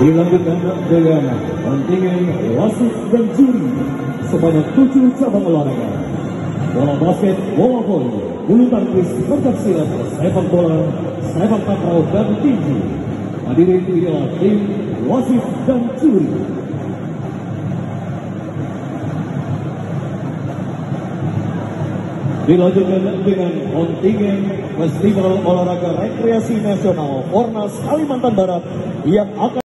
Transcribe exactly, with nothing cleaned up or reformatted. dilanjutkan dengan pentingan wasit dan juri sebanyak tujuh cabang olahraga. Bola basket, bola voli, bulu tangkis, pencak silat, sepak bola, sepak takraw dan tinju. Hadirin inilah tim wasit dan juri. Dilanjutkan dengan kontingen Festival Olahraga Rekreasi Nasional Fornas Kalimantan Barat yang akan